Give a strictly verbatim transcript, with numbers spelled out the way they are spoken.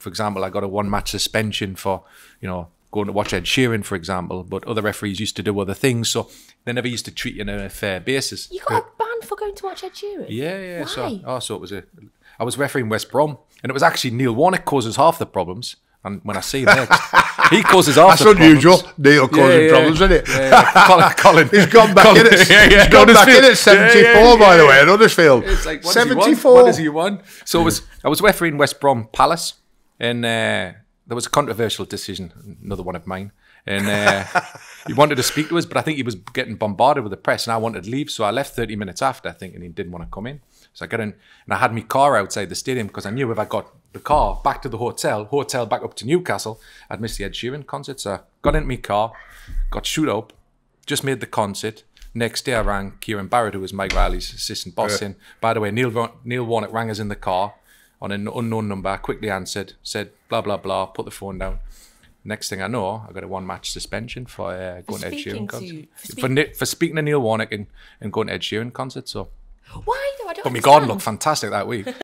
for example, I got a one-match suspension for, you know, going to watch Ed Sheeran, for example, but other referees used to do other things, so they never used to treat you on a fair basis. You got a ban for going to watch Ed Sheeran? Yeah, yeah. Why? So, oh, so it was a... I was refereeing West Brom, and it was actually Neil Warnock causes half the problems, and when I see that, he causes half the problems. That's unusual, Neil causing yeah, yeah. problems, isn't it? Yeah, yeah. Colin, Colin. He's gone back Colin, in at, yeah, yeah. He's gone back in at seventy-four, yeah, yeah, yeah. by the way, at Huddersfield. It's like, what seventy-four. What does he want? So it was, I was refereeing West Brom Palace, and... Uh, there was a controversial decision, another one of mine, and uh, he wanted to speak to us, but I think he was getting bombarded with the press, and I wanted to leave, so I left thirty minutes after, I think, and he didn't want to come in. So I got in, and I had my car outside the stadium, because I knew if I got the car back to the hotel, hotel back up to Newcastle, I'd miss the Ed Sheeran concert. So I got into my car, got shoot up, just made the concert. Next day I rang Kieran Barrett, who was Mike Riley's assistant boss, yeah. in. By the way, Neil, Neil Warnock rang us in the car, on an unknown number. I quickly answered, said blah, blah, blah, put the phone down. Next thing I know, I got a one-match suspension for uh, going for to Ed Sheeran concert. For, speak for, for speaking to Neil Warnock and, and going to Ed Sheeran concert. So. Why though? I don't but understand. My garden looked fantastic that week.